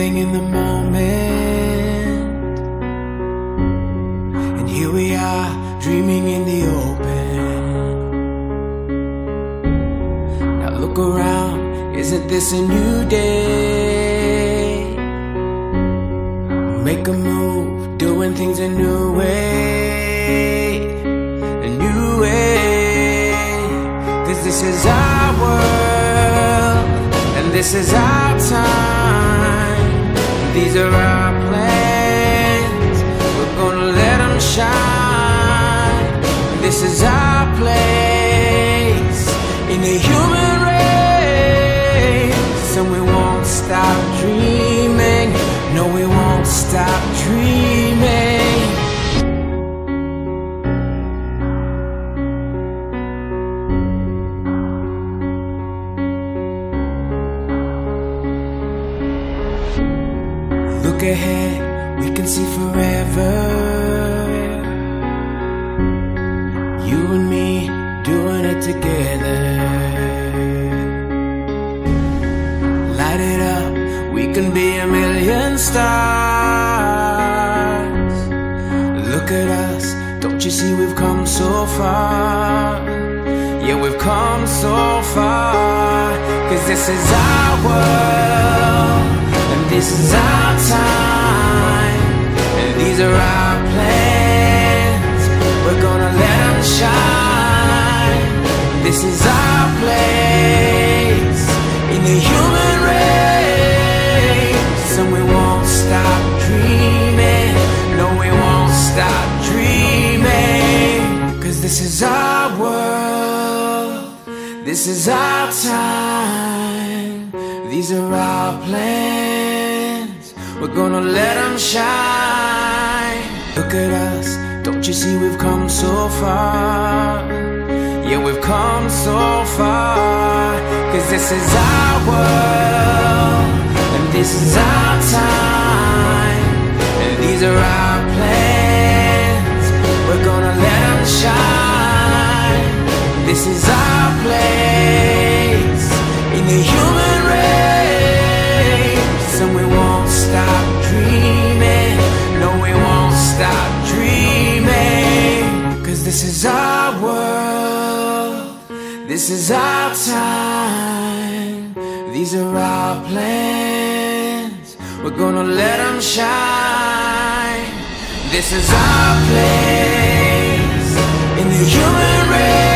living in the moment, and here we are dreaming in the open. Now look around, isn't this a new day? Make a move, doing things a new way, a new way. 'Cause this is our world, and this is our time. These are our plans, we're gonna let them shine. This is our place in the human race, and we won't stop dreaming. No, we won't stop dreaming. Look ahead, we can see forever. You and me doing it together. Light it up, we can be a million stars. Look at us, don't you see we've come so far? Yeah, we've come so far. 'Cause this is our world, and this is our time, and these are our plans. We're gonna let them shine. This is our place in the human race, and we won't stop dreaming. No, we won't stop dreaming. 'Cause this is our world, this is our time, these are our plans. We're gonna let them shine. Look at us, don't you see we've come so far? Yeah, we've come so far. 'Cause this is our world, and this is our time, and these are our plans. We're gonna let them shine. This is our place in the human race, and we won't stop dreaming. No, we won't stop dreaming. 'Cause this is our world, this is our time, these are our plans. We're gonna let them shine. This is our place in the human race.